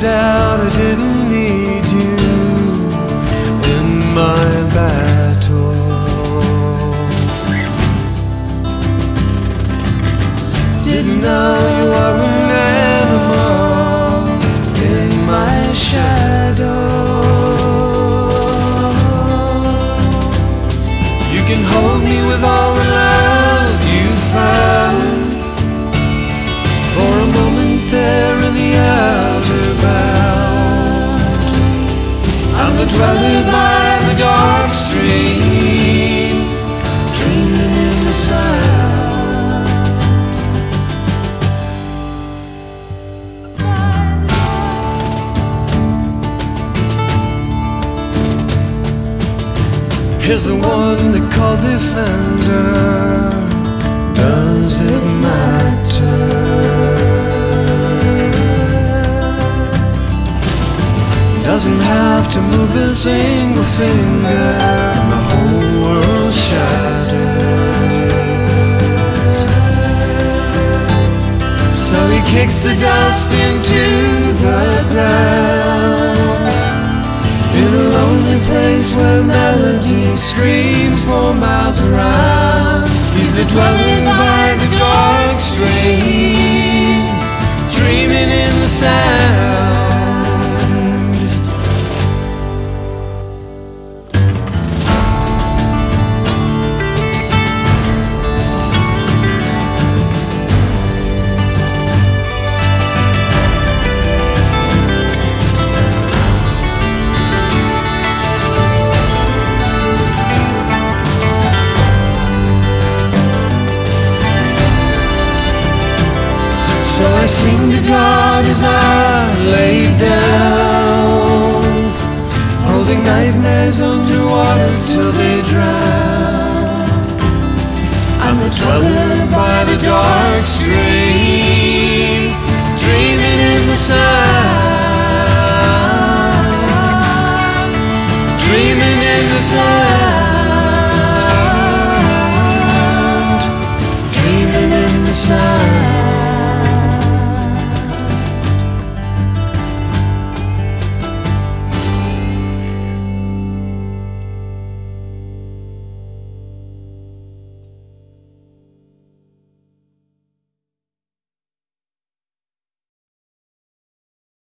figured out I didn't need you in my battle. Didn't know you were an animal in my shadow. You can hold me with all the love you found. For a moment there in the outer bound, I'm the dweller by the dark stream, dreaming in the sound. Here's the one they call defender. Does it matter? Doesn't have to move a single finger, the whole world shatters. So he kicks the dust into the ground, in a lonely place where melody screams for miles around. He's the dweller by the dark stream, dreaming in the sound. So I sing to God as I lay down, holding nightmares underwater till they drown. I'm a dweller by the dark stream, dreaming in the sound, dreaming in the sound.